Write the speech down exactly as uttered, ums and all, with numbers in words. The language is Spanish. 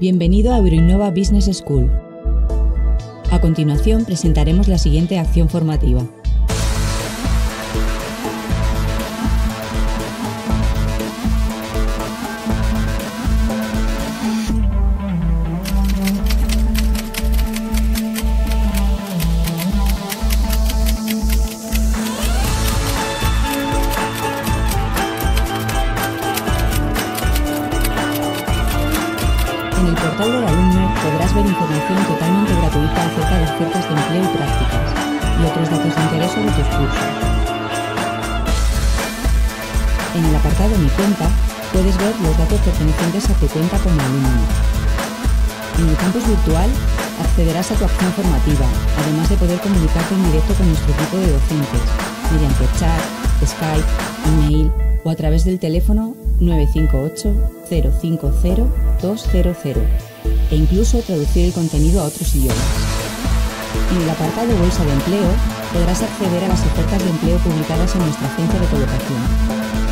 Bienvenido a Euroinnova Business School. A continuación presentaremos la siguiente acción formativa. En el portal del alumno podrás ver información totalmente gratuita acerca de ofertas de empleo y prácticas, y otros datos de interés sobre tus cursos. En el apartado Mi cuenta, puedes ver los datos pertenecientes a tu cuenta como alumno. En el campus virtual, accederás a tu acción formativa, además de poder comunicarte en directo con nuestro equipo de docentes, mediante chat, Skype, email o a través del teléfono nueve cinco ocho, cero cinco cero, dos cero cero e incluso traducir el contenido a otros idiomas. En el apartado Bolsa de Empleo podrás acceder a las ofertas de empleo publicadas en nuestra agencia de colocación.